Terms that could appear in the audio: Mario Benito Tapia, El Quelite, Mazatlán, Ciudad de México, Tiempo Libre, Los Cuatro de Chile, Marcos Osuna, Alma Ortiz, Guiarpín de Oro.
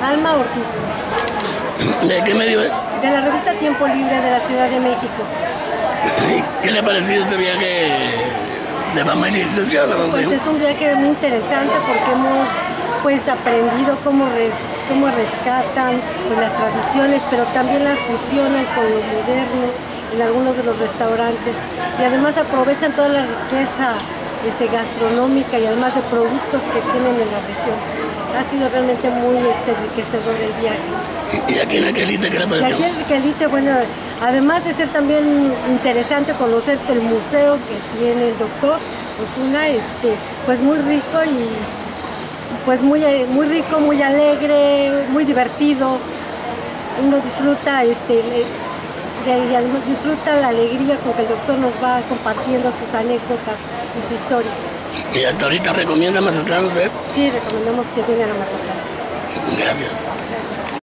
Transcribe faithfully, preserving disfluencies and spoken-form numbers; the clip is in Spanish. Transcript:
Alma Ortiz. ¿De qué medio es? De la revista Tiempo Libre de la Ciudad de México. ¿Qué le ha parecido este viaje de familiarización? Pues es un viaje muy interesante porque hemos pues aprendido cómo, res, cómo rescatan pues, las tradiciones, pero también las fusionan con lo moderno en algunos de los restaurantes. Y además aprovechan toda la riqueza este, gastronómica y además de productos que tienen en la región. Ha sido realmente muy este, enriquecedor el viaje. ¿Y aquí en Aquelite qué le pareció? Y aquí en Aquelite, bueno, además de ser también interesante conocer el museo que tiene el doctor Osuna, este, pues muy rico y pues muy, muy rico, muy alegre, muy divertido. Uno disfruta, este, le, le, le, disfruta la alegría con que el doctor nos va compartiendo sus anécdotas y su historia. ¿Y hasta ahorita recomienda Mazatlán usted? Sí, recomendamos que vengan a Mazatlán. Gracias. Gracias.